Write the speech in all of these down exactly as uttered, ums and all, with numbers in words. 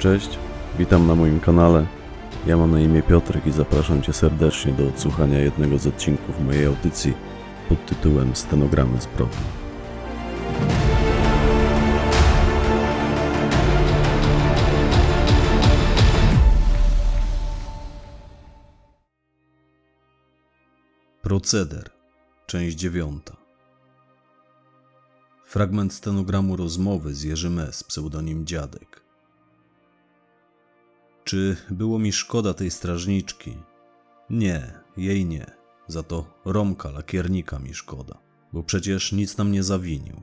Cześć, witam na moim kanale. Ja mam na imię Piotrek i zapraszam Cię serdecznie do odsłuchania jednego z odcinków mojej audycji pod tytułem Stenogramy zbrodni. PROCEDER, część dziewiąta. Fragment stenogramu rozmowy z Jerzym z pseudonim Dziadek. Czy było mi szkoda tej strażniczki? Nie, jej nie. Za to Romka Lakiernika mi szkoda, bo przecież nic nam nie zawinił.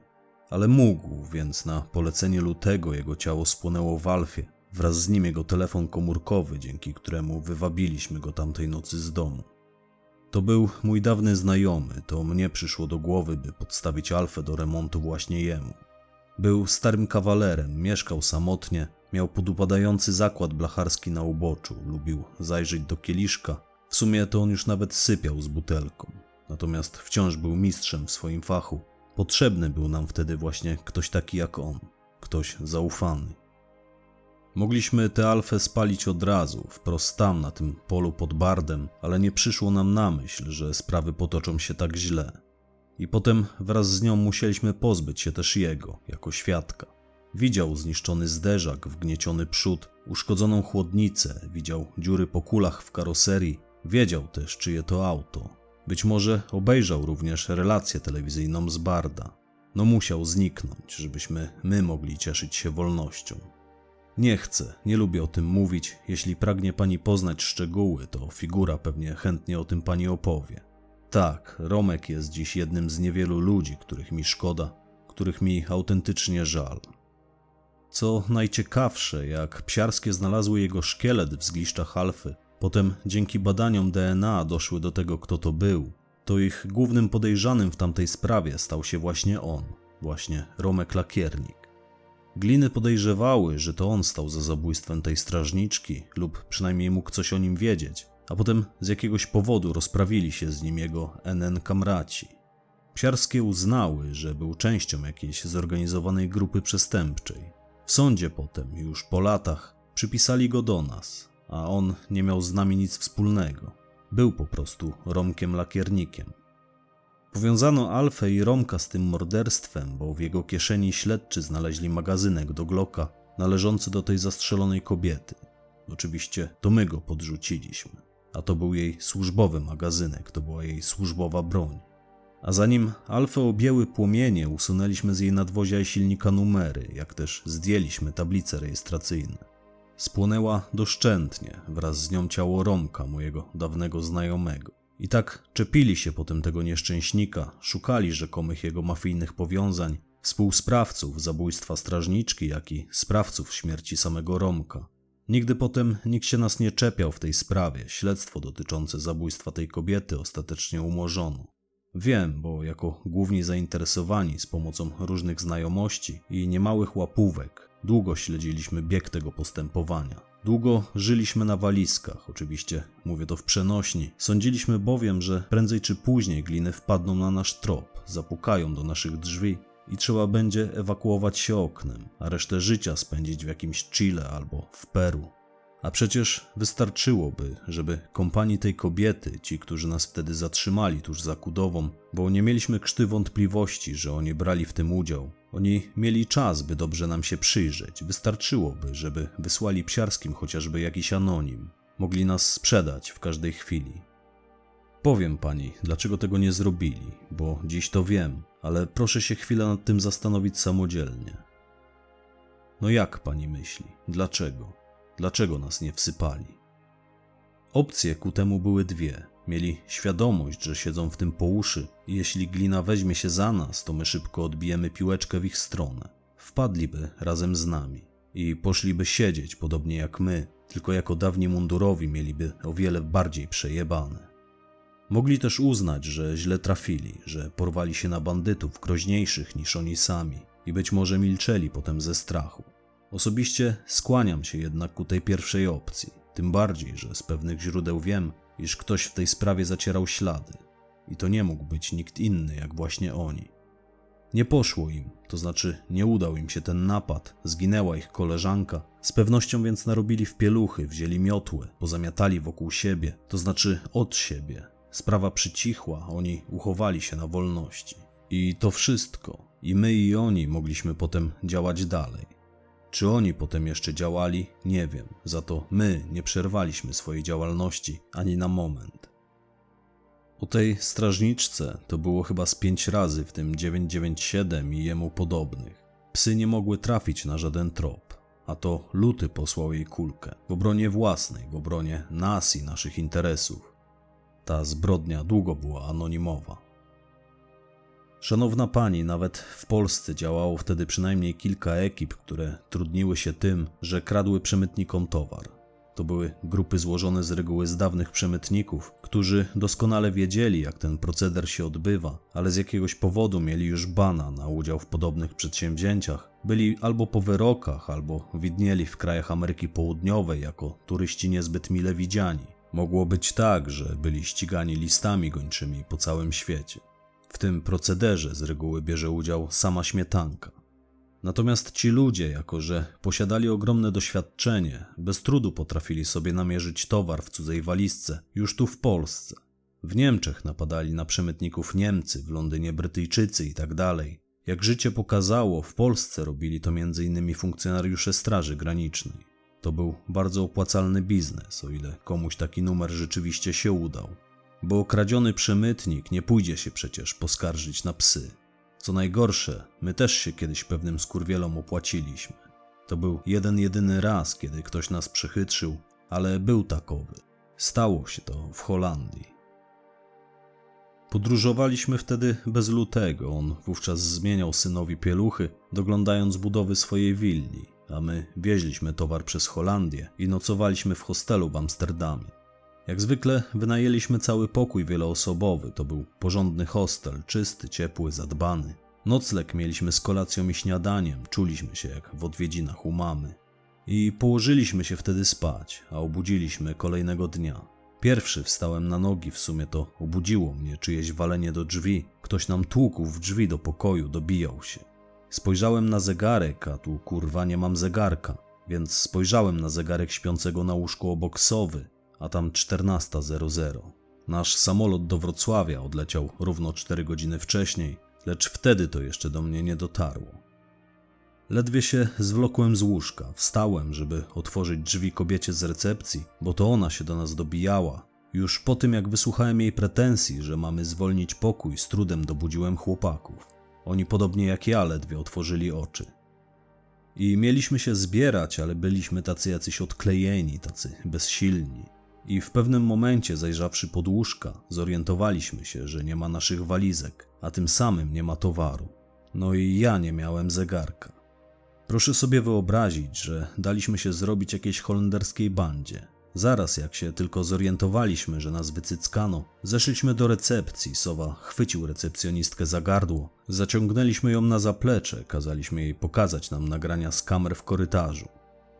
Ale mógł, więc na polecenie Lutego jego ciało spłonęło w Alfie, wraz z nim jego telefon komórkowy, dzięki któremu wywabiliśmy go tamtej nocy z domu. To był mój dawny znajomy, to mnie przyszło do głowy, by podstawić Alfę do remontu właśnie jemu. Był starym kawalerem, mieszkał samotnie, miał podupadający zakład blacharski na uboczu, lubił zajrzeć do kieliszka. W sumie to on już nawet sypiał z butelką. Natomiast wciąż był mistrzem w swoim fachu. Potrzebny był nam wtedy właśnie ktoś taki jak on. Ktoś zaufany. Mogliśmy tę Alfę spalić od razu, wprost tam na tym polu pod Bardem, ale nie przyszło nam na myśl, że sprawy potoczą się tak źle. I potem wraz z nią musieliśmy pozbyć się też jego, jako świadka. Widział zniszczony zderzak, wgnieciony przód, uszkodzoną chłodnicę, widział dziury po kulach w karoserii, wiedział też, czyje to auto. Być może obejrzał również relację telewizyjną z Barda. No musiał zniknąć, żebyśmy my mogli cieszyć się wolnością. Nie chcę, nie lubię o tym mówić, jeśli pragnie pani poznać szczegóły, to Figura pewnie chętnie o tym pani opowie. Tak, Romek jest dziś jednym z niewielu ludzi, których mi szkoda, których mi autentycznie żal. Co najciekawsze, jak psiarskie znalazły jego szkielet w zgliszczach Alfy, potem dzięki badaniom D N A doszły do tego, kto to był, to ich głównym podejrzanym w tamtej sprawie stał się właśnie on, właśnie Romek Lakiernik. Gliny podejrzewały, że to on stał za zabójstwem tej strażniczki lub przynajmniej mógł coś o nim wiedzieć, a potem z jakiegoś powodu rozprawili się z nim jego N N kamraci. Psiarskie uznały, że był częścią jakiejś zorganizowanej grupy przestępczej. W sądzie potem, już po latach, przypisali go do nas, a on nie miał z nami nic wspólnego. Był po prostu Romkiem Lakiernikiem. Powiązano Alfę i Romka z tym morderstwem, bo w jego kieszeni śledczy znaleźli magazynek do Glocka należący do tej zastrzelonej kobiety. Oczywiście to my go podrzuciliśmy, a to był jej służbowy magazynek, to była jej służbowa broń. A zanim Alfę objęły płomienie, usunęliśmy z jej nadwozia i silnika numery, jak też zdjęliśmy tablice rejestracyjne. Spłonęła doszczętnie, wraz z nią ciało Romka, mojego dawnego znajomego. I tak czepili się potem tego nieszczęśnika, szukali rzekomych jego mafijnych powiązań, współsprawców zabójstwa strażniczki, jak i sprawców śmierci samego Romka. Nigdy potem nikt się nas nie czepiał w tej sprawie, śledztwo dotyczące zabójstwa tej kobiety ostatecznie umorzono. Wiem, bo jako główni zainteresowani z pomocą różnych znajomości i niemałych łapówek długo śledziliśmy bieg tego postępowania. Długo żyliśmy na walizkach, oczywiście mówię to w przenośni. Sądziliśmy bowiem, że prędzej czy później gliny wpadną na nasz trop, zapukają do naszych drzwi i trzeba będzie ewakuować się oknem, a resztę życia spędzić w jakimś Chile albo w Peru. A przecież wystarczyłoby, żeby kompanii tej kobiety, ci, którzy nas wtedy zatrzymali tuż za Kudową, bo nie mieliśmy krzty wątpliwości, że oni brali w tym udział. Oni mieli czas, by dobrze nam się przyjrzeć. Wystarczyłoby, żeby wysłali psiarskim chociażby jakiś anonim. Mogli nas sprzedać w każdej chwili. Powiem pani, dlaczego tego nie zrobili, bo dziś to wiem, ale proszę się chwilę nad tym zastanowić samodzielnie. No jak pani myśli? Dlaczego? Dlaczego nas nie wsypali? Opcje ku temu były dwie. Mieli świadomość, że siedzą w tym po uszy i jeśli glina weźmie się za nas, to my szybko odbijemy piłeczkę w ich stronę. Wpadliby razem z nami. i poszliby siedzieć, podobnie jak my, tylko jako dawni mundurowi mieliby o wiele bardziej przejebane. Mogli też uznać, że źle trafili, że porwali się na bandytów groźniejszych niż oni sami i być może milczeli potem ze strachu. Osobiście skłaniam się jednak ku tej pierwszej opcji, tym bardziej, że z pewnych źródeł wiem, iż ktoś w tej sprawie zacierał ślady i to nie mógł być nikt inny jak właśnie oni. Nie poszło im, to znaczy nie udał im się ten napad, zginęła ich koleżanka, z pewnością więc narobili w pieluchy, wzięli miotły, pozamiatali wokół siebie, to znaczy od siebie. Sprawa przycichła, oni uchowali się na wolności. I to wszystko, i my i oni mogliśmy potem działać dalej. Czy oni potem jeszcze działali? Nie wiem, za to my nie przerwaliśmy swojej działalności ani na moment. O tej strażniczce to było chyba z pięć razy, w tym dziewięć dziewięć siedem i jemu podobnych. Psy nie mogły trafić na żaden trop, a to Luty posłał jej kulkę w obronie własnej, w obronie nas i naszych interesów. Ta zbrodnia długo była anonimowa. Szanowna pani, nawet w Polsce działało wtedy przynajmniej kilka ekip, które trudniły się tym, że kradły przemytnikom towar. To były grupy złożone z reguły z dawnych przemytników, którzy doskonale wiedzieli, jak ten proceder się odbywa, ale z jakiegoś powodu mieli już bana na udział w podobnych przedsięwzięciach, byli albo po wyrokach, albo widnieli w krajach Ameryki Południowej jako turyści niezbyt mile widziani. Mogło być tak, że byli ścigani listami gończymi po całym świecie. W tym procederze z reguły bierze udział sama śmietanka. Natomiast ci ludzie, jako że posiadali ogromne doświadczenie, bez trudu potrafili sobie namierzyć towar w cudzej walizce, już tu w Polsce. W Niemczech napadali na przemytników Niemcy, w Londynie Brytyjczycy itd. Jak życie pokazało, w Polsce robili to między innymi funkcjonariusze Straży Granicznej. To był bardzo opłacalny biznes, o ile komuś taki numer rzeczywiście się udał. Bo okradziony przemytnik nie pójdzie się przecież poskarżyć na psy. Co najgorsze, my też się kiedyś pewnym skurwielom opłaciliśmy. To był jeden jedyny raz, kiedy ktoś nas przechytrzył, ale był takowy. Stało się to w Holandii. Podróżowaliśmy wtedy bez Lutego, on wówczas zmieniał synowi pieluchy, doglądając budowy swojej willi, a my wieźliśmy towar przez Holandię i nocowaliśmy w hostelu w Amsterdamie. Jak zwykle wynajęliśmy cały pokój wieloosobowy, to był porządny hostel, czysty, ciepły, zadbany. Nocleg mieliśmy z kolacją i śniadaniem, czuliśmy się jak w odwiedzinach u mamy. I położyliśmy się wtedy spać, a obudziliśmy kolejnego dnia. Pierwszy wstałem na nogi, w sumie to obudziło mnie czyjeś walenie do drzwi, ktoś nam tłukł w drzwi do pokoju, dobijał się. Spojrzałem na zegarek, a tu kurwa nie mam zegarka, więc spojrzałem na zegarek śpiącego na łóżku obok Sowy, a tam czternasta zero zero. Nasz samolot do Wrocławia odleciał równo cztery godziny wcześniej, lecz wtedy to jeszcze do mnie nie dotarło. Ledwie się zwlokłem z łóżka, wstałem, żeby otworzyć drzwi kobiecie z recepcji, bo to ona się do nas dobijała. Już po tym, jak wysłuchałem jej pretensji, że mamy zwolnić pokój, z trudem dobudziłem chłopaków. Oni podobnie jak ja ledwie otworzyli oczy. I mieliśmy się zbierać, ale byliśmy tacy jacyś odklejeni, tacy bezsilni. I w pewnym momencie, zajrzawszy pod łóżka, zorientowaliśmy się, że nie ma naszych walizek, a tym samym nie ma towaru. No i ja nie miałem zegarka. Proszę sobie wyobrazić, że daliśmy się zrobić jakiejś holenderskiej bandzie. Zaraz jak się tylko zorientowaliśmy, że nas wycyckano, zeszliśmy do recepcji, Sowa chwycił recepcjonistkę za gardło, zaciągnęliśmy ją na zaplecze, kazaliśmy jej pokazać nam nagrania z kamer w korytarzu.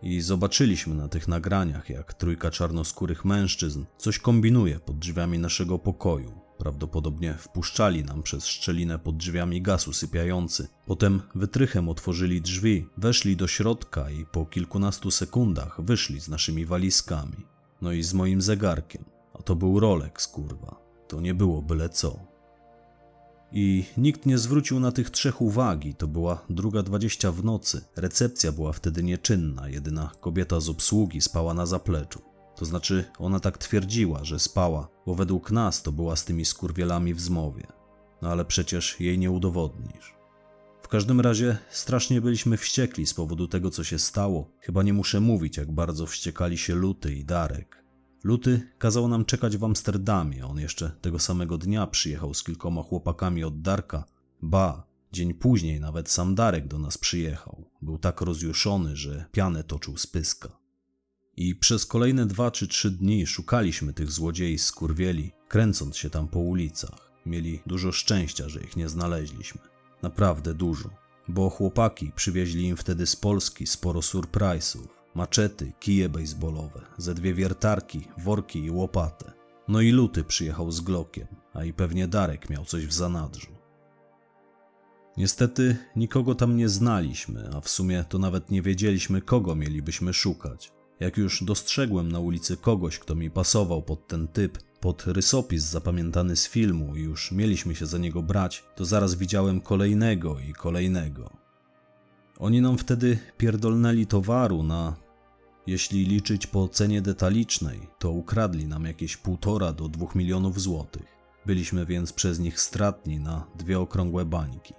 I zobaczyliśmy na tych nagraniach, jak trójka czarnoskórych mężczyzn coś kombinuje pod drzwiami naszego pokoju. Prawdopodobnie wpuszczali nam przez szczelinę pod drzwiami gaz usypiający. Potem wytrychem otworzyli drzwi, weszli do środka i po kilkunastu sekundach wyszli z naszymi walizkami. No i z moim zegarkiem. A to był Rolex, kurwa. To nie było byle co. I nikt nie zwrócił na tych trzech uwagi, to była druga dwadzieścia w nocy, recepcja była wtedy nieczynna, jedyna kobieta z obsługi spała na zapleczu. To znaczy ona tak twierdziła, że spała, bo według nas to była z tymi skurwielami w zmowie. No ale przecież jej nie udowodnisz. W każdym razie strasznie byliśmy wściekli z powodu tego, co się stało, chyba nie muszę mówić, jak bardzo wściekali się Luty i Darek. Luty kazał nam czekać w Amsterdamie, on jeszcze tego samego dnia przyjechał z kilkoma chłopakami od Darka. Ba, Dzień później nawet sam Darek do nas przyjechał. Był tak rozjuszony, że pianę toczył z pyska. I przez kolejne dwa czy trzy dni szukaliśmy tych złodziei z kurwieli, kręcąc się tam po ulicach. Mieli dużo szczęścia, że ich nie znaleźliśmy. Naprawdę dużo. Bo chłopaki przywieźli im wtedy z Polski sporo surprise'ów. Maczety, kije bejsbolowe, ze dwie wiertarki, worki i łopatę. No i Luty przyjechał z Glockiem, a i pewnie Darek miał coś w zanadrzu. Niestety nikogo tam nie znaliśmy, a w sumie to nawet nie wiedzieliśmy, kogo mielibyśmy szukać. Jak już dostrzegłem na ulicy kogoś, kto mi pasował pod ten typ, pod rysopis zapamiętany z filmu i już mieliśmy się za niego brać, to zaraz widziałem kolejnego i kolejnego. Oni nam wtedy pierdolnęli towaru na, jeśli liczyć po cenie detalicznej, to ukradli nam jakieś półtora do dwóch milionów złotych. Byliśmy więc przez nich stratni na dwie okrągłe bańki.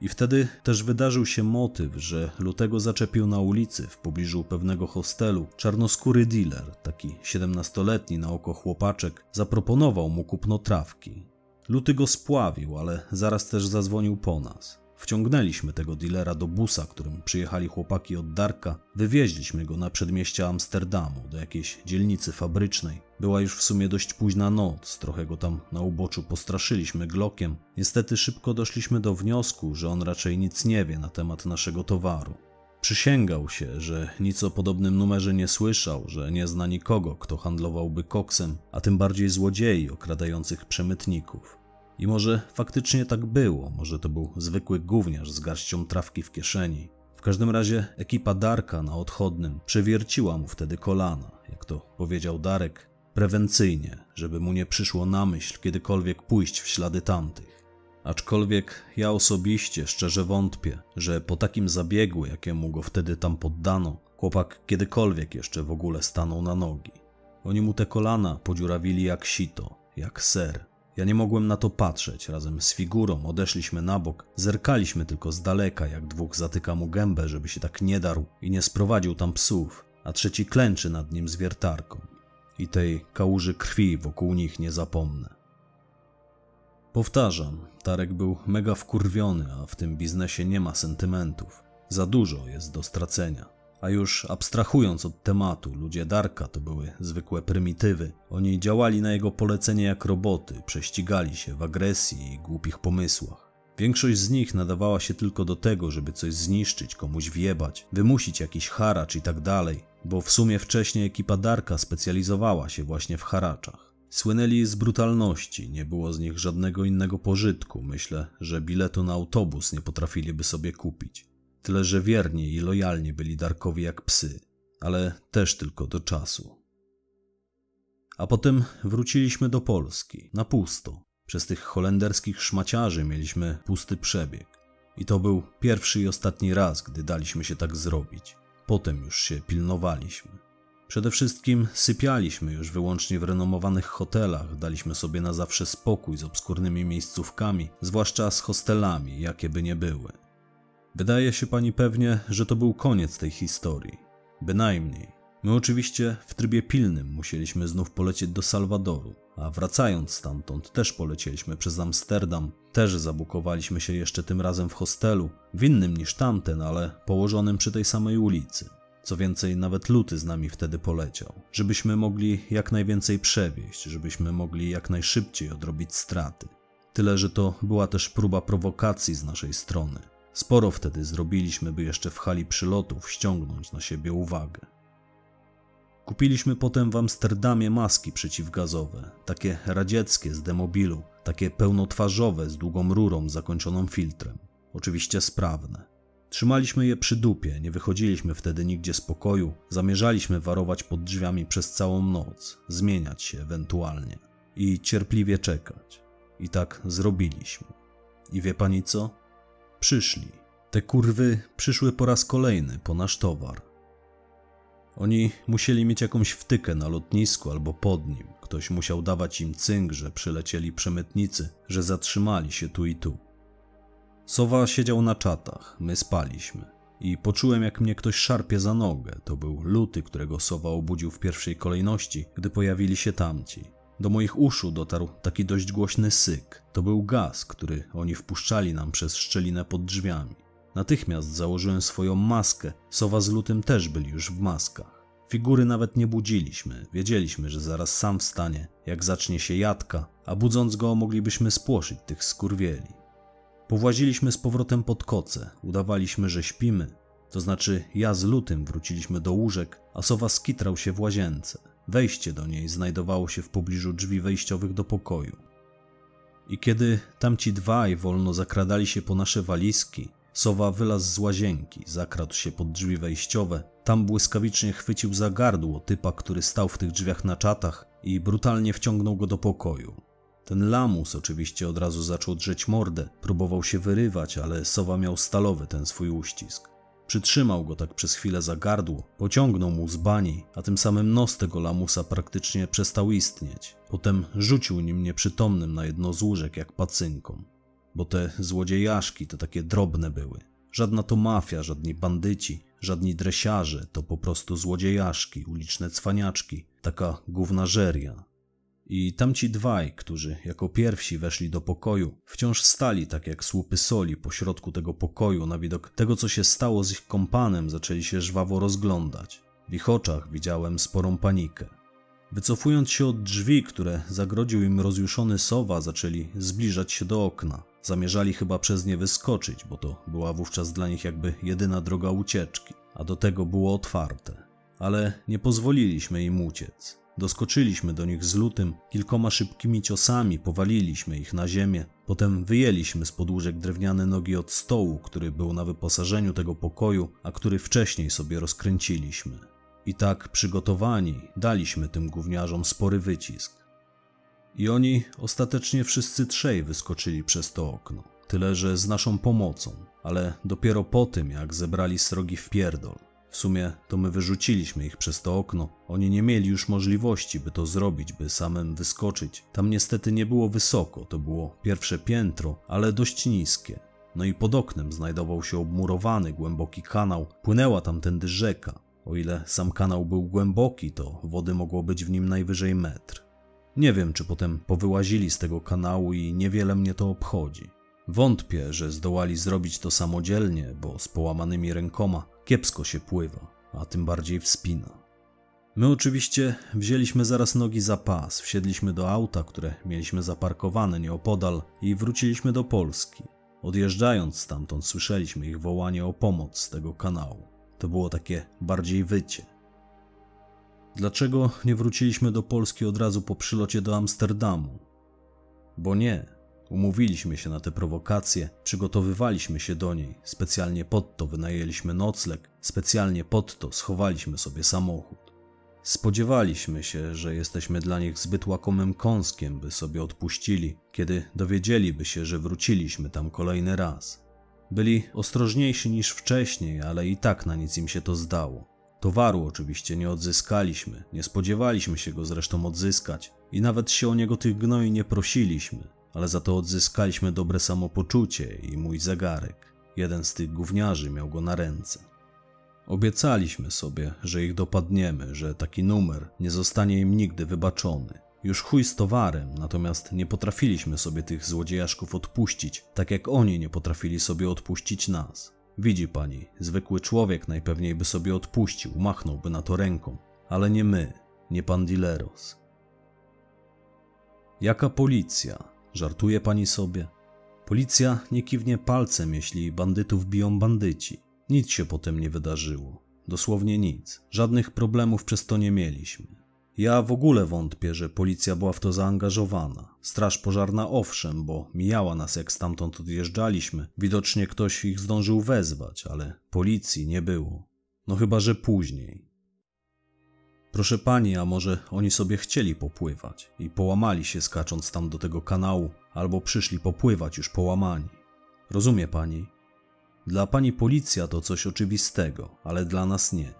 I wtedy też wydarzył się motyw, że Lutego zaczepił na ulicy w pobliżu pewnego hostelu czarnoskóry dealer, taki siedemnastoletni na oko chłopaczek, zaproponował mu kupno trawki. Luty go spławił, ale zaraz też zadzwonił po nas. Wciągnęliśmy tego dealera do busa, którym przyjechali chłopaki od Darka, wywieźliśmy go na przedmieścia Amsterdamu, do jakiejś dzielnicy fabrycznej. Była już w sumie dość późna noc, trochę go tam na uboczu postraszyliśmy Glockiem. Niestety szybko doszliśmy do wniosku, że on raczej nic nie wie na temat naszego towaru. Przysięgał się, że nic o podobnym numerze nie słyszał, że nie zna nikogo, kto handlowałby koksem, a tym bardziej złodziei okradających przemytników. I może faktycznie tak było, może to był zwykły gówniarz z garścią trawki w kieszeni. W każdym razie ekipa Darka na odchodnym przewierciła mu wtedy kolana, jak to powiedział Darek, prewencyjnie, żeby mu nie przyszło na myśl kiedykolwiek pójść w ślady tamtych. Aczkolwiek ja osobiście szczerze wątpię, że po takim zabiegu, jakiemu go wtedy tam poddano, chłopak kiedykolwiek jeszcze w ogóle stanął na nogi. Oni mu te kolana podziurawili jak sito, jak ser. Ja nie mogłem na to patrzeć, razem z Figurą odeszliśmy na bok, zerkaliśmy tylko z daleka, jak dwóch zatyka mu gębę, żeby się tak nie darł i nie sprowadził tam psów, a trzeci klęczy nad nim z wiertarką. I tej kałuży krwi wokół nich nie zapomnę. Powtarzam, Darek był mega wkurwiony, a w tym biznesie nie ma sentymentów. Za dużo jest do stracenia. A już abstrahując od tematu, ludzie Darka to były zwykłe prymitywy. Oni działali na jego polecenie jak roboty, prześcigali się w agresji i głupich pomysłach. Większość z nich nadawała się tylko do tego, żeby coś zniszczyć, komuś wjebać, wymusić jakiś haracz i tak dalej, bo w sumie wcześniej ekipa Darka specjalizowała się właśnie w haraczach. Słynęli z brutalności, nie było z nich żadnego innego pożytku, myślę, że biletu na autobus nie potrafiliby sobie kupić. Tyle, że wierni i lojalni byli Darkowi jak psy, ale też tylko do czasu. A potem wróciliśmy do Polski, na pusto. Przez tych holenderskich szmaciarzy mieliśmy pusty przebieg. I to był pierwszy i ostatni raz, gdy daliśmy się tak zrobić. Potem już się pilnowaliśmy. Przede wszystkim sypialiśmy już wyłącznie w renomowanych hotelach, daliśmy sobie na zawsze spokój z obskurnymi miejscówkami, zwłaszcza z hostelami, jakie by nie były. Wydaje się pani pewnie, że to był koniec tej historii. Bynajmniej. My oczywiście w trybie pilnym musieliśmy znów polecieć do Salwadoru, a wracając stamtąd też polecieliśmy przez Amsterdam, też zabukowaliśmy się jeszcze tym razem w hostelu, w innym niż tamten, ale położonym przy tej samej ulicy. Co więcej, nawet Luty z nami wtedy poleciał, żebyśmy mogli jak najwięcej przewieźć, żebyśmy mogli jak najszybciej odrobić straty. Tyle, że to była też próba prowokacji z naszej strony. Sporo wtedy zrobiliśmy, by jeszcze w hali przylotów ściągnąć na siebie uwagę. Kupiliśmy potem w Amsterdamie maski przeciwgazowe, takie radzieckie z demobilu, takie pełnotwarzowe z długą rurą zakończoną filtrem. Oczywiście sprawne. Trzymaliśmy je przy dupie, nie wychodziliśmy wtedy nigdzie z pokoju, zamierzaliśmy warować pod drzwiami przez całą noc, zmieniać się ewentualnie i cierpliwie czekać. I tak zrobiliśmy. I wie pani co? Przyszli. Te kurwy przyszły po raz kolejny po nasz towar. Oni musieli mieć jakąś wtykę na lotnisku albo pod nim. Ktoś musiał dawać im cynk, że przylecieli przemytnicy, że zatrzymali się tu i tu. Sowa siedział na czatach, my spaliśmy. I poczułem, jak mnie ktoś szarpie za nogę. To był Luty, którego Sowa obudził w pierwszej kolejności, gdy pojawili się tamci. Do moich uszu dotarł taki dość głośny syk. To był gaz, który oni wpuszczali nam przez szczelinę pod drzwiami. Natychmiast założyłem swoją maskę. Sowa z Lutym też byli już w maskach. Figury nawet nie budziliśmy. Wiedzieliśmy, że zaraz sam wstanie, jak zacznie się jadka, a budząc go moglibyśmy spłoszyć tych skurwieli. Powłaziliśmy z powrotem pod koce. Udawaliśmy, że śpimy. To znaczy ja z Lutym wróciliśmy do łóżek, a Sowa skitrał się w łazience. Wejście do niej znajdowało się w pobliżu drzwi wejściowych do pokoju. I kiedy tamci dwaj wolno zakradali się po nasze walizki, Sowa wylazł z łazienki, zakradł się pod drzwi wejściowe, tam błyskawicznie chwycił za gardło typa, który stał w tych drzwiach na czatach i brutalnie wciągnął go do pokoju. Ten lamus oczywiście od razu zaczął drzeć mordę, próbował się wyrywać, ale Sowa miał stalowy ten swój uścisk. Przytrzymał go tak przez chwilę za gardło, pociągnął mu z bani, a tym samym nos tego lamusa praktycznie przestał istnieć. Potem rzucił nim nieprzytomnym na jedno z łóżek jak pacynką. Bo te złodziejaszki to takie drobne były. Żadna to mafia, żadni bandyci, żadni dresiarze, to po prostu złodziejaszki, uliczne cwaniaczki, taka gównażeria. I tamci dwaj, którzy jako pierwsi weszli do pokoju, wciąż stali tak jak słupy soli pośrodku tego pokoju. Na widok tego, co się stało z ich kompanem, zaczęli się żwawo rozglądać. W ich oczach widziałem sporą panikę. Wycofując się od drzwi, które zagrodził im rozjuszony Sowa, zaczęli zbliżać się do okna. Zamierzali chyba przez nie wyskoczyć, bo to była wówczas dla nich jakby jedyna droga ucieczki, a do tego było otwarte. Ale nie pozwoliliśmy im uciec. Doskoczyliśmy do nich z Lutym, kilkoma szybkimi ciosami powaliliśmy ich na ziemię, potem wyjęliśmy z podłóżek drewniane nogi od stołu, który był na wyposażeniu tego pokoju, a który wcześniej sobie rozkręciliśmy. I tak przygotowani daliśmy tym gówniarzom spory wycisk. I oni ostatecznie wszyscy trzej wyskoczyli przez to okno, tyle że z naszą pomocą, ale dopiero po tym, jak zebrali srogi wpierdol. W sumie to my wyrzuciliśmy ich przez to okno, oni nie mieli już możliwości, by to zrobić, by samym wyskoczyć. Tam niestety nie było wysoko, to było pierwsze piętro, ale dość niskie. No i pod oknem znajdował się obmurowany, głęboki kanał, płynęła tamtędy rzeka. O ile sam kanał był głęboki, to wody mogło być w nim najwyżej metr. Nie wiem, czy potem powyłazili z tego kanału i niewiele mnie to obchodzi. Wątpię, że zdołali zrobić to samodzielnie, bo z połamanymi rękoma kiepsko się pływa, a tym bardziej wspina. My oczywiście wzięliśmy zaraz nogi za pas, wsiedliśmy do auta, które mieliśmy zaparkowane nieopodal i wróciliśmy do Polski. Odjeżdżając stamtąd słyszeliśmy ich wołanie o pomoc z tego kanału. To było takie bardziej wycie. Dlaczego nie wróciliśmy do Polski od razu po przylocie do Amsterdamu? Bo nie. Umówiliśmy się na te prowokacje, przygotowywaliśmy się do niej, specjalnie pod to wynajęliśmy nocleg, specjalnie pod to schowaliśmy sobie samochód. Spodziewaliśmy się, że jesteśmy dla nich zbyt łakomym kąskiem, by sobie odpuścili, kiedy dowiedzieliby się, że wróciliśmy tam kolejny raz. Byli ostrożniejsi niż wcześniej, ale i tak na nic im się to zdało. Towaru oczywiście nie odzyskaliśmy, nie spodziewaliśmy się go zresztą odzyskać i nawet się o niego tych gnoi nie prosiliśmy. Ale za to odzyskaliśmy dobre samopoczucie i mój zegarek. Jeden z tych gówniarzy miał go na ręce. Obiecaliśmy sobie, że ich dopadniemy, że taki numer nie zostanie im nigdy wybaczony. Już chuj z towarem, natomiast nie potrafiliśmy sobie tych złodziejaszków odpuścić, tak jak oni nie potrafili sobie odpuścić nas. Widzi pani, zwykły człowiek najpewniej by sobie odpuścił, machnąłby na to ręką, ale nie my, nie pan Dileros. Jaka policja? Żartuje pani sobie? Policja nie kiwnie palcem, jeśli bandytów biją bandyci. Nic się potem nie wydarzyło. Dosłownie nic. Żadnych problemów przez to nie mieliśmy. Ja w ogóle wątpię, że policja była w to zaangażowana. Straż pożarna owszem, bo mijała nas jak stamtąd odjeżdżaliśmy. Widocznie ktoś ich zdążył wezwać, ale policji nie było. No chyba, że później. Proszę pani, a może oni sobie chcieli popływać i połamali się skacząc tam do tego kanału, albo przyszli popływać już połamani. Rozumie pani? Dla pani policja to coś oczywistego, ale dla nas nie.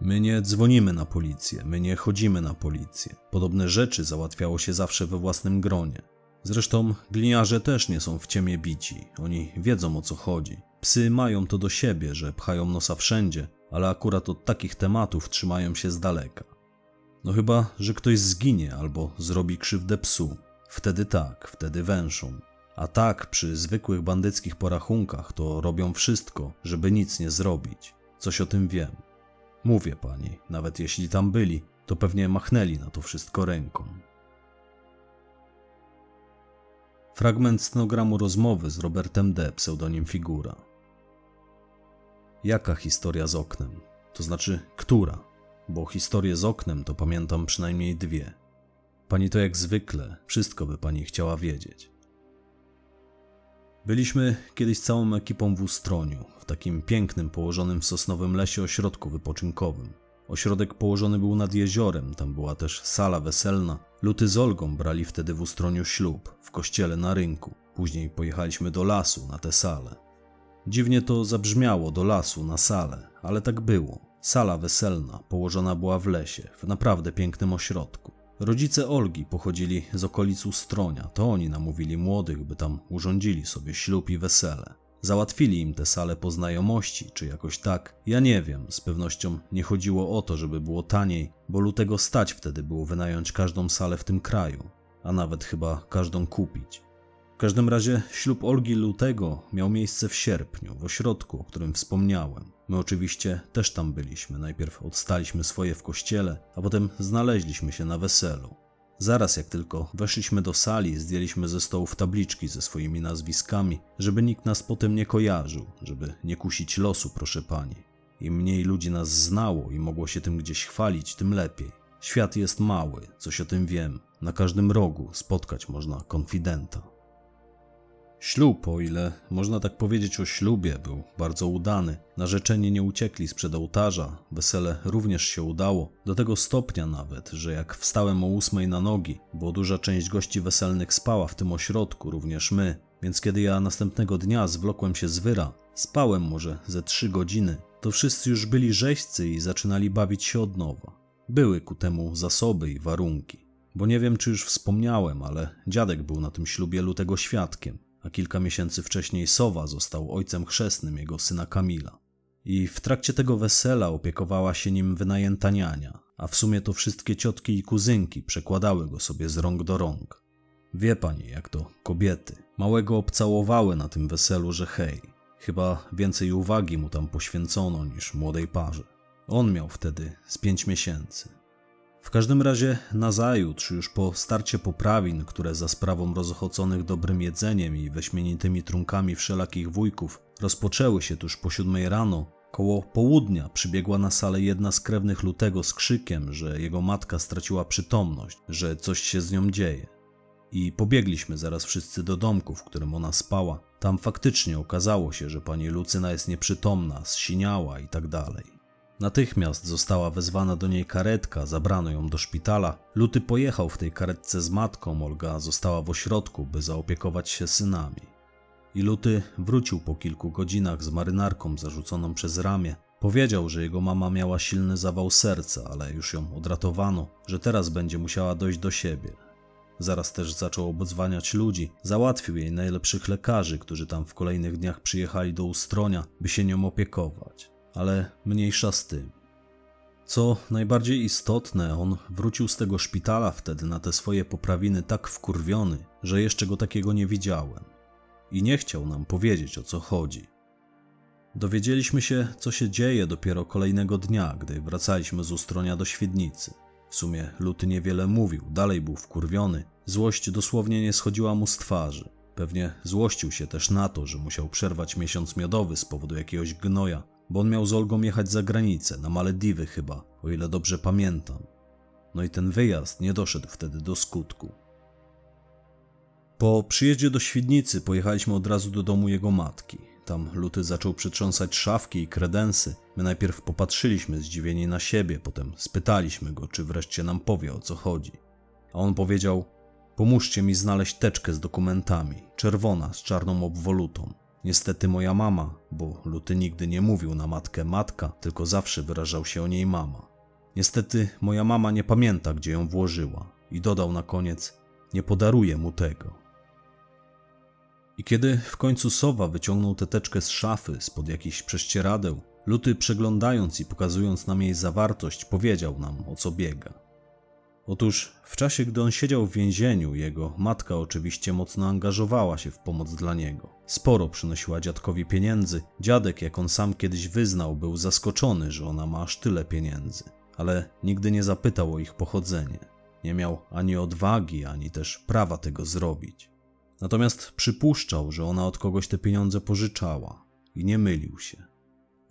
My nie dzwonimy na policję, my nie chodzimy na policję. Podobne rzeczy załatwiało się zawsze we własnym gronie. Zresztą gliniarze też nie są w ciemię bici, oni wiedzą o co chodzi. Psy mają to do siebie, że pchają nosa wszędzie, ale akurat od takich tematów trzymają się z daleka. No chyba, że ktoś zginie albo zrobi krzywdę psu. Wtedy tak, wtedy węszą. A tak przy zwykłych bandyckich porachunkach to robią wszystko, żeby nic nie zrobić. Coś o tym wiem. Mówię pani, nawet jeśli tam byli, to pewnie machnęli na to wszystko ręką. Fragment stenogramu rozmowy z Robertem D., pseudonim Figura. Jaka historia z oknem? To znaczy, która? Bo historię z oknem to pamiętam przynajmniej dwie. Pani to jak zwykle, wszystko by pani chciała wiedzieć. Byliśmy kiedyś całą ekipą w Ustroniu, w takim pięknym, położonym w sosnowym lesie ośrodku wypoczynkowym. Ośrodek położony był nad jeziorem, tam była też sala weselna. Luty z Olgą brali wtedy w Ustroniu ślub, w kościele na rynku. Później pojechaliśmy do lasu na tę salę. Dziwnie to zabrzmiało, do lasu na salę, ale tak było. Sala weselna położona była w lesie, w naprawdę pięknym ośrodku. Rodzice Olgi pochodzili z okolic Ustronia, to oni namówili młodych, by tam urządzili sobie ślub i wesele. Załatwili im tę salę po znajomości, czy jakoś tak, ja nie wiem, z pewnością nie chodziło o to, żeby było taniej, bo Lutego stać wtedy było wynająć każdą salę w tym kraju, a nawet chyba każdą kupić. W każdym razie ślub Olgi Lutego miał miejsce w sierpniu, w ośrodku, o którym wspomniałem. My oczywiście też tam byliśmy, najpierw odstaliśmy swoje w kościele, a potem znaleźliśmy się na weselu. Zaraz jak tylko weszliśmy do sali, zdjęliśmy ze stołów tabliczki ze swoimi nazwiskami, żeby nikt nas potem nie kojarzył, żeby nie kusić losu, proszę pani. Im mniej ludzi nas znało i mogło się tym gdzieś chwalić, tym lepiej. Świat jest mały, coś o tym wiem, na każdym rogu spotkać można konfidenta. Ślub, o ile można tak powiedzieć o ślubie, był bardzo udany. Narzeczeni nie uciekli sprzed ołtarza, wesele również się udało, do tego stopnia nawet, że jak wstałem o ósmej na nogi, bo duża część gości weselnych spała w tym ośrodku, również my, więc kiedy ja następnego dnia zwlokłem się z wyra, spałem może ze trzy godziny, to wszyscy już byli rzeźcy i zaczynali bawić się od nowa. Były ku temu zasoby i warunki, bo nie wiem, czy już wspomniałem, ale dziadek był na tym ślubie Lutego świadkiem. A kilka miesięcy wcześniej Sowa został ojcem chrzestnym jego syna Kamila. I w trakcie tego wesela opiekowała się nim wynajęta niania, a w sumie to wszystkie ciotki i kuzynki przekładały go sobie z rąk do rąk. Wie pani, jak to kobiety. Małego obcałowały na tym weselu, że hej, chyba więcej uwagi mu tam poświęcono niż młodej parze. On miał wtedy z pięć miesięcy. W każdym razie nazajutrz, już po starcie poprawin, które za sprawą rozochoconych dobrym jedzeniem i wyśmienitymi trunkami wszelakich wujków rozpoczęły się tuż po siódmej rano, koło południa przybiegła na salę jedna z krewnych Lutego z krzykiem, że jego matka straciła przytomność, że coś się z nią dzieje. I pobiegliśmy zaraz wszyscy do domku, w którym ona spała. Tam faktycznie okazało się, że pani Lucyna jest nieprzytomna, zsiniała i tak dalej. Natychmiast została wezwana do niej karetka, zabrano ją do szpitala. Luty pojechał w tej karetce z matką, Olga została w ośrodku, by zaopiekować się synami. I Luty wrócił po kilku godzinach z marynarką zarzuconą przez ramię. Powiedział, że jego mama miała silny zawał serca, ale już ją odratowano, że teraz będzie musiała dojść do siebie. Zaraz też zaczął obdzwaniać ludzi, załatwił jej najlepszych lekarzy, którzy tam w kolejnych dniach przyjechali do Ustronia, by się nią opiekować. Ale mniejsza z tym. Co najbardziej istotne, on wrócił z tego szpitala wtedy na te swoje poprawiny tak wkurwiony, że jeszcze go takiego nie widziałem. I nie chciał nam powiedzieć, o co chodzi. Dowiedzieliśmy się, co się dzieje dopiero kolejnego dnia, gdy wracaliśmy z Ustronia do Świdnicy. W sumie Luty niewiele mówił, dalej był wkurwiony, złość dosłownie nie schodziła mu z twarzy. Pewnie złościł się też na to, że musiał przerwać miesiąc miodowy z powodu jakiegoś gnoja, bo on miał z Olgą jechać za granicę, na Malediwy chyba, o ile dobrze pamiętam. No i ten wyjazd nie doszedł wtedy do skutku. Po przyjeździe do Świdnicy pojechaliśmy od razu do domu jego matki. Tam Luty zaczął przetrząsać szafki i kredensy. My najpierw popatrzyliśmy zdziwieni na siebie, potem spytaliśmy go, czy wreszcie nam powie, o co chodzi. A on powiedział, pomóżcie mi znaleźć teczkę z dokumentami, czerwona z czarną obwolutą. Niestety moja mama, bo Luty nigdy nie mówił na matkę matka, tylko zawsze wyrażał się o niej mama. Niestety moja mama nie pamięta, gdzie ją włożyła. I dodał na koniec, nie podaruję mu tego. I kiedy w końcu Sowa wyciągnął tę teczkę z szafy, spod jakichś prześcieradeł, Luty przeglądając i pokazując nam jej zawartość, powiedział nam, o co biega. Otóż w czasie, gdy on siedział w więzieniu, jego matka oczywiście mocno angażowała się w pomoc dla niego. Sporo przynosiła dziadkowi pieniędzy. Dziadek, jak on sam kiedyś wyznał, był zaskoczony, że ona ma aż tyle pieniędzy, ale nigdy nie zapytał o ich pochodzenie. Nie miał ani odwagi, ani też prawa tego zrobić. Natomiast przypuszczał, że ona od kogoś te pieniądze pożyczała i nie mylił się.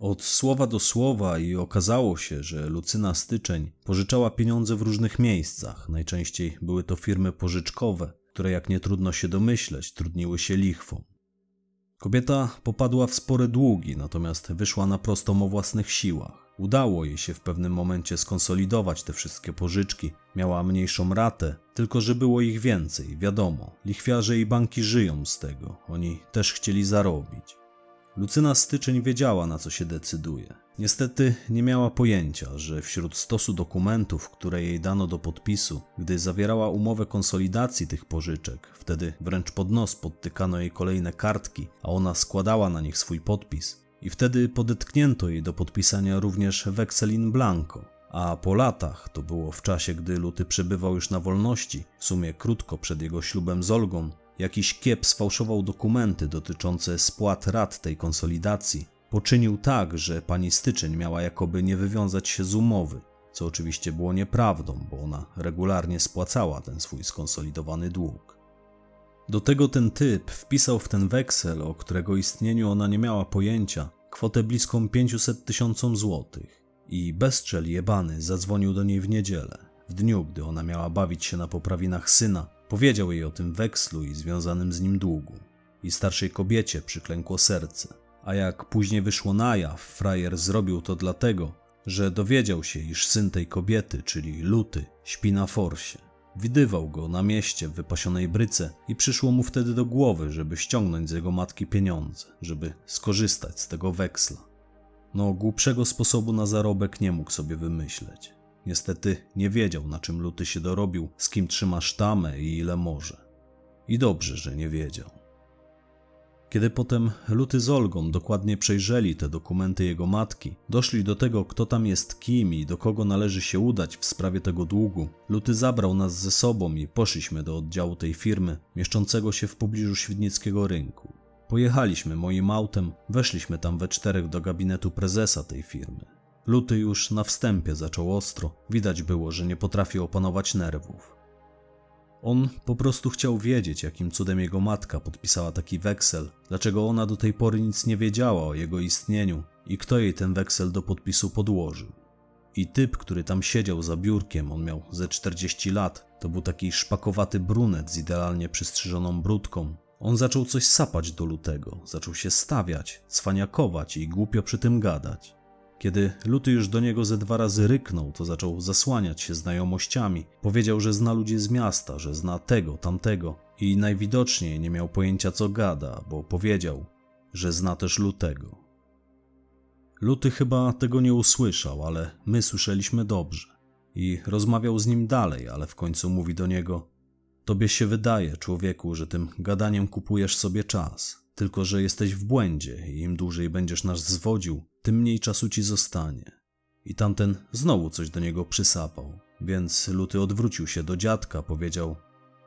Od słowa do słowa i okazało się, że Lucyna Styczeń pożyczała pieniądze w różnych miejscach. Najczęściej były to firmy pożyczkowe, które, jak nie trudno się domyśleć, trudniły się lichwą. Kobieta popadła w spore długi, natomiast wyszła na prostą o własnych siłach. Udało jej się w pewnym momencie skonsolidować te wszystkie pożyczki. Miała mniejszą ratę, tylko że było ich więcej, wiadomo. Lichwiarze i banki żyją z tego, oni też chcieli zarobić. Lucyna Styczeń wiedziała, na co się decyduje. Niestety nie miała pojęcia, że wśród stosu dokumentów, które jej dano do podpisu, gdy zawierała umowę konsolidacji tych pożyczek, wtedy wręcz pod nos podtykano jej kolejne kartki, a ona składała na nich swój podpis. I wtedy podetknięto jej do podpisania również weksel in blanco. A po latach, to było w czasie, gdy Luty przebywał już na wolności, w sumie krótko przed jego ślubem z Olgą, jakiś kiep sfałszował dokumenty dotyczące spłat rat tej konsolidacji. Poczynił tak, że pani Styczeń miała jakoby nie wywiązać się z umowy, co oczywiście było nieprawdą, bo ona regularnie spłacała ten swój skonsolidowany dług. Do tego ten typ wpisał w ten weksel, o którego istnieniu ona nie miała pojęcia, kwotę bliską pięciuset tysiącom złotych. I bezczel jebany zadzwonił do niej w niedzielę, w dniu, gdy ona miała bawić się na poprawinach syna. Powiedział jej o tym wekslu i związanym z nim długu. I starszej kobiecie przyklękło serce. A jak później wyszło na jaw, frajer zrobił to dlatego, że dowiedział się, iż syn tej kobiety, czyli Luty, śpi na forsie. Widywał go na mieście w wypasionej bryce i przyszło mu wtedy do głowy, żeby ściągnąć z jego matki pieniądze, żeby skorzystać z tego weksla. No, głupszego sposobu na zarobek nie mógł sobie wymyśleć. Niestety nie wiedział, na czym Luty się dorobił, z kim trzyma sztamę i ile może. I dobrze, że nie wiedział. Kiedy potem Luty z Olgą dokładnie przejrzeli te dokumenty jego matki, doszli do tego, kto tam jest kim i do kogo należy się udać w sprawie tego długu, Luty zabrał nas ze sobą i poszliśmy do oddziału tej firmy, mieszczącego się w pobliżu Świdnickiego Rynku. Pojechaliśmy moim autem, weszliśmy tam we czterech do gabinetu prezesa tej firmy. Luty już na wstępie zaczął ostro, widać było, że nie potrafi opanować nerwów. On po prostu chciał wiedzieć, jakim cudem jego matka podpisała taki weksel, dlaczego ona do tej pory nic nie wiedziała o jego istnieniu i kto jej ten weksel do podpisu podłożył. I typ, który tam siedział za biurkiem, on miał ze czterdzieści lat, to był taki szpakowaty brunet z idealnie przystrzyżoną bródką. On zaczął coś sapać do Lutego, zaczął się stawiać, cwaniakować i głupio przy tym gadać. Kiedy Luty już do niego ze dwa razy ryknął, to zaczął zasłaniać się znajomościami. Powiedział, że zna ludzi z miasta, że zna tego, tamtego i najwidoczniej nie miał pojęcia, co gada, bo powiedział, że zna też Lutego. Luty chyba tego nie usłyszał, ale my słyszeliśmy dobrze. I rozmawiał z nim dalej, ale w końcu mówi do niego: tobie się wydaje, człowieku, że tym gadaniem kupujesz sobie czas. Tylko że jesteś w błędzie i im dłużej będziesz nas zwodził, tym mniej czasu ci zostanie. I tamten znowu coś do niego przysapał, więc Luty odwrócił się do dziadka, powiedział: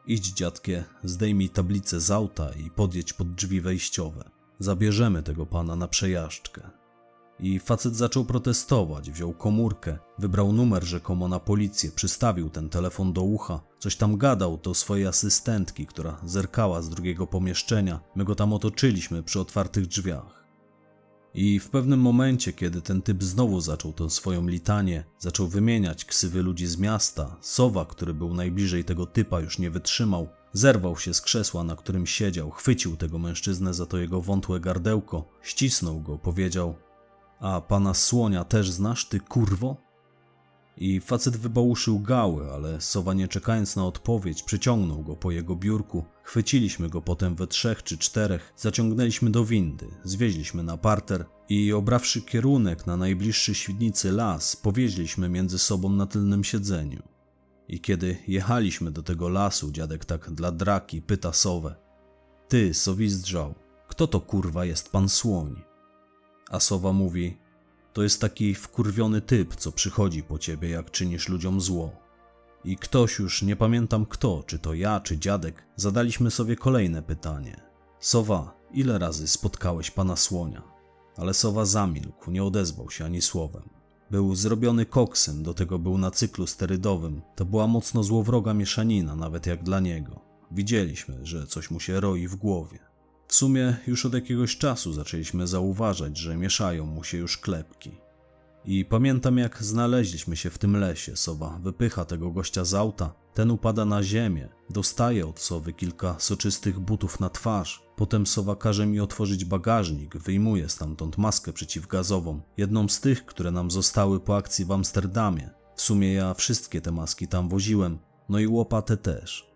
idź, dziadkie, zdejmij tablicę z auta i podjedź pod drzwi wejściowe. Zabierzemy tego pana na przejażdżkę. I facet zaczął protestować, wziął komórkę, wybrał numer rzekomo na policję, przystawił ten telefon do ucha, coś tam gadał do swojej asystentki, która zerkała z drugiego pomieszczenia, my go tam otoczyliśmy przy otwartych drzwiach. I w pewnym momencie, kiedy ten typ znowu zaczął tę swoją litanię, zaczął wymieniać ksywy ludzi z miasta, Sowa, który był najbliżej tego typa, już nie wytrzymał, zerwał się z krzesła, na którym siedział, chwycił tego mężczyznę za to jego wątłe gardełko, ścisnął go, powiedział: a pana Słonia też znasz, ty kurwo? I facet wybałuszył gały, ale Sowa, nie czekając na odpowiedź, przyciągnął go po jego biurku. Chwyciliśmy go potem we trzech czy czterech, zaciągnęliśmy do windy, zwieźliśmy na parter i obrawszy kierunek na najbliższy Świdnicy las, powieźliśmy między sobą na tylnym siedzeniu. I kiedy jechaliśmy do tego lasu, dziadek tak dla draki pyta Sowę: ty, Sowizdrzał, kto to kurwa jest pan Słoń? A Sowa mówi: to jest taki wkurwiony typ, co przychodzi po ciebie, jak czynisz ludziom zło. I ktoś już, nie pamiętam kto, czy to ja, czy dziadek, zadaliśmy sobie kolejne pytanie. Sowa, ile razy spotkałeś pana Słonia? Ale Sowa zamilkł, nie odezwał się ani słowem. Był zrobiony koksem, do tego był na cyklu sterydowym. To była mocno złowroga mieszanina, nawet jak dla niego. Widzieliśmy, że coś mu się roi w głowie. W sumie już od jakiegoś czasu zaczęliśmy zauważać, że mieszają mu się już klepki. I pamiętam, jak znaleźliśmy się w tym lesie. Sowa wypycha tego gościa z auta, ten upada na ziemię, dostaje od Sowy kilka soczystych butów na twarz. Potem Sowa każe mi otworzyć bagażnik, wyjmuje stamtąd maskę przeciwgazową, jedną z tych, które nam zostały po akcji w Amsterdamie. W sumie ja wszystkie te maski tam woziłem, no i łopatę też.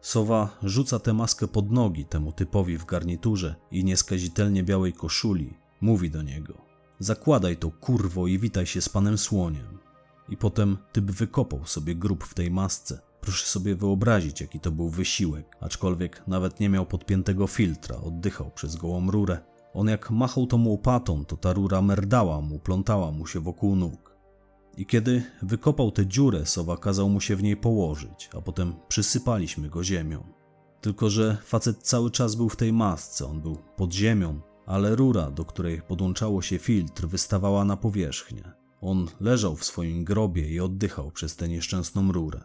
Sowa rzuca tę maskę pod nogi temu typowi w garniturze i nieskazitelnie białej koszuli, mówi do niego. Zakładaj to, kurwo, i witaj się z panem Słoniem. I potem typ wykopał sobie grób w tej masce. Proszę sobie wyobrazić, jaki to był wysiłek, aczkolwiek nawet nie miał podpiętego filtra, oddychał przez gołą rurę. On jak machał tą łopatą, to ta rura merdała mu, plątała mu się wokół nóg. I kiedy wykopał tę dziurę, Sowa kazał mu się w niej położyć, a potem przysypaliśmy go ziemią. Tylko że facet cały czas był w tej masce, on był pod ziemią, ale rura, do której podłączało się filtr, wystawała na powierzchnię. On leżał w swoim grobie i oddychał przez tę nieszczęsną rurę.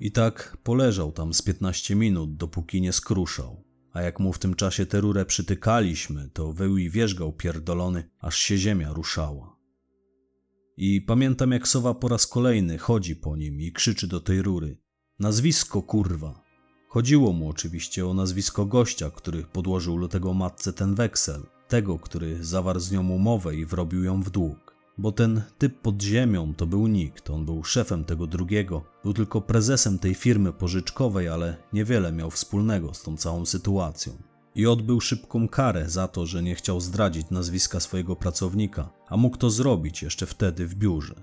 I tak poleżał tam z piętnaście minut, dopóki nie skruszał. A jak mu w tym czasie tę rurę przytykaliśmy, to wył i wierzgał pierdolony, aż się ziemia ruszała. I pamiętam, jak Sowa po raz kolejny chodzi po nim i krzyczy do tej rury. Nazwisko, kurwa! Chodziło mu oczywiście o nazwisko gościa, który podłożył Lutego matce ten weksel. Tego, który zawarł z nią umowę i wrobił ją w dług. Bo ten typ pod ziemią to był nikt, on był szefem tego drugiego, był tylko prezesem tej firmy pożyczkowej, ale niewiele miał wspólnego z tą całą sytuacją. I odbył szybką karę za to, że nie chciał zdradzić nazwiska swojego pracownika, a mógł to zrobić jeszcze wtedy w biurze.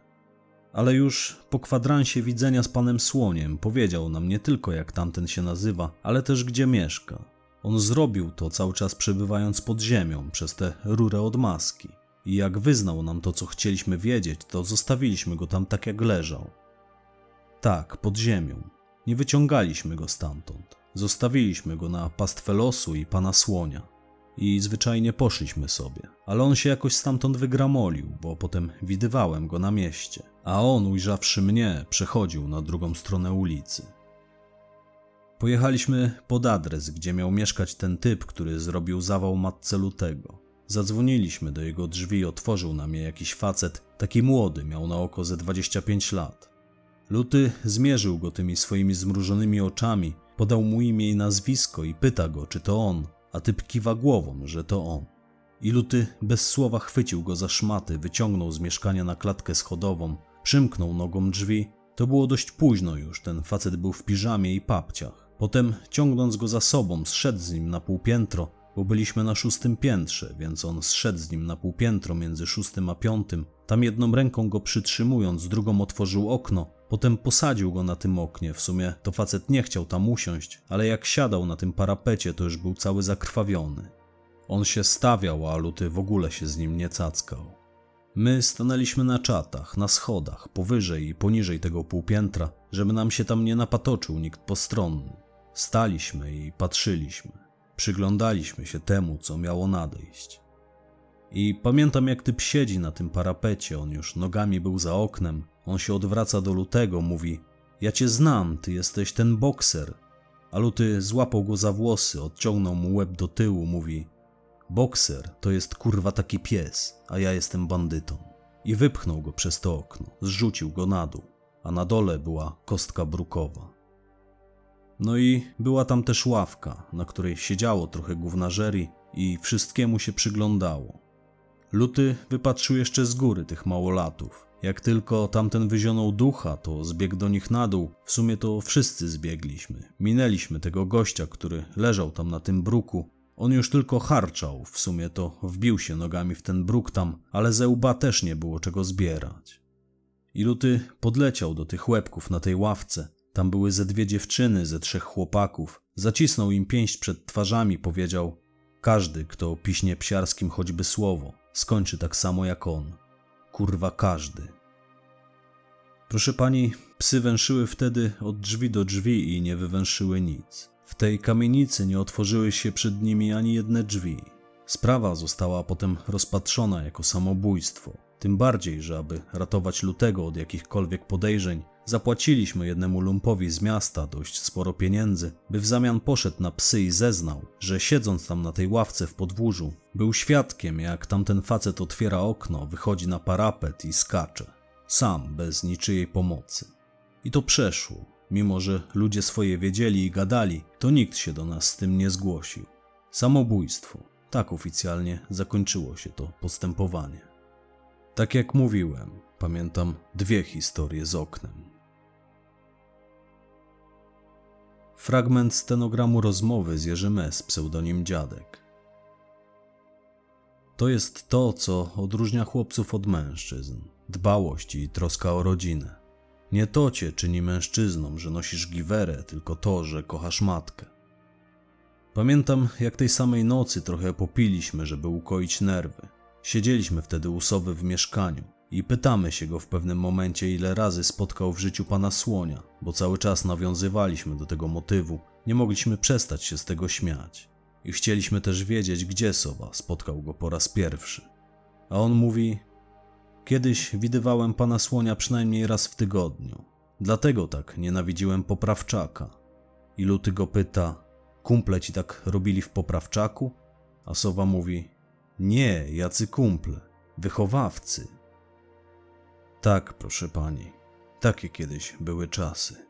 Ale już po kwadransie widzenia z panem Słoniem powiedział nam nie tylko, jak tamten się nazywa, ale też gdzie mieszka. On zrobił to cały czas przebywając pod ziemią, przez tę rurę od maski. I jak wyznał nam to, co chcieliśmy wiedzieć, to zostawiliśmy go tam tak, jak leżał. Tak, pod ziemią. Nie wyciągaliśmy go stamtąd. Zostawiliśmy go na pastwę losu i pana Słonia. I zwyczajnie poszliśmy sobie. Ale on się jakoś stamtąd wygramolił, bo potem widywałem go na mieście. A on, ujrzawszy mnie, przechodził na drugą stronę ulicy. Pojechaliśmy pod adres, gdzie miał mieszkać ten typ, który zrobił zawał matce Lutego. Zadzwoniliśmy do jego drzwi, otworzył nam je jakiś facet, taki młody, miał na oko ze dwadzieścia pięć lat. Luty zmierzył go tymi swoimi zmrużonymi oczami, podał mu imię i nazwisko i pyta go, czy to on, a typ kiwa głową, że to on. I Luty bez słowa chwycił go za szmaty, wyciągnął z mieszkania na klatkę schodową, przymknął nogą drzwi. To było dość późno już, ten facet był w piżamie i papciach. Potem, ciągnąc go za sobą, zszedł z nim na półpiętro, bo byliśmy na szóstym piętrze, więc on zszedł z nim na półpiętro między szóstym a piątym. Tam jedną ręką go przytrzymując, drugą otworzył okno, potem posadził go na tym oknie. W sumie to facet nie chciał tam usiąść, ale jak siadał na tym parapecie, to już był cały zakrwawiony. On się stawiał, a Luty w ogóle się z nim nie cackał. My stanęliśmy na czatach, na schodach, powyżej i poniżej tego półpiętra, żeby nam się tam nie napatoczył nikt postronny. Staliśmy i patrzyliśmy, przyglądaliśmy się temu, co miało nadejść. I pamiętam, jak typ siedzi na tym parapecie, on już nogami był za oknem, on się odwraca do Lutego, mówi: ja cię znam, ty jesteś ten bokser. A Luty złapał go za włosy, odciągnął mu łeb do tyłu, mówi: bokser to jest, kurwa, taki pies, a ja jestem bandytą. I wypchnął go przez to okno, zrzucił go na dół, a na dole była kostka brukowa. No i była tam też ławka, na której siedziało trochę gównażeli i wszystkiemu się przyglądało. Luty wypatrzył jeszcze z góry tych małolatów. Jak tylko tamten wyzionął ducha, to zbiegł do nich na dół. W sumie to wszyscy zbiegliśmy. Minęliśmy tego gościa, który leżał tam na tym bruku. On już tylko harczał, w sumie to wbił się nogami w ten bruk tam, ale ze łba też nie było czego zbierać. I Luty podleciał do tych łebków na tej ławce. Tam były ze dwie dziewczyny, ze trzech chłopaków. Zacisnął im pięść przed twarzami, powiedział: każdy, kto piśnie psiarskim choćby słowo, skończy tak samo jak on. Kurwa każdy. Proszę pani, psy węszyły wtedy od drzwi do drzwi i nie wywęszyły nic. W tej kamienicy nie otworzyły się przed nimi ani jedne drzwi. Sprawa została potem rozpatrzona jako samobójstwo. Tym bardziej, że aby ratować Lutego od jakichkolwiek podejrzeń, zapłaciliśmy jednemu lumpowi z miasta dość sporo pieniędzy, by w zamian poszedł na psy i zeznał, że siedząc tam na tej ławce w podwórzu, był świadkiem, jak tamten facet otwiera okno, wychodzi na parapet i skacze. Sam, bez niczyjej pomocy. I to przeszło. Mimo że ludzie swoje wiedzieli i gadali, to nikt się do nas z tym nie zgłosił. Samobójstwo. Tak oficjalnie zakończyło się to postępowanie. Tak jak mówiłem, pamiętam dwie historie z oknem. Fragment stenogramu rozmowy z Jerzym S. pseudonim Dziadek. To jest to, co odróżnia chłopców od mężczyzn. Dbałość i troska o rodzinę. Nie to cię czyni mężczyzną, że nosisz giwerę, tylko to, że kochasz matkę. Pamiętam, jak tej samej nocy trochę popiliśmy, żeby ukoić nerwy. Siedzieliśmy wtedy u Sowy w mieszkaniu i pytamy się go w pewnym momencie, ile razy spotkał w życiu pana Słonia, bo cały czas nawiązywaliśmy do tego motywu, nie mogliśmy przestać się z tego śmiać. I chcieliśmy też wiedzieć, gdzie Sowa spotkał go po raz pierwszy. A on mówi: kiedyś widywałem pana Słonia przynajmniej raz w tygodniu. Dlatego tak nienawidziłem poprawczaka. I Luty go pyta: kumple ci tak robili w poprawczaku? A Sowa mówi: nie, jacy kumple? Wychowawcy. Tak, proszę pani, takie kiedyś były czasy.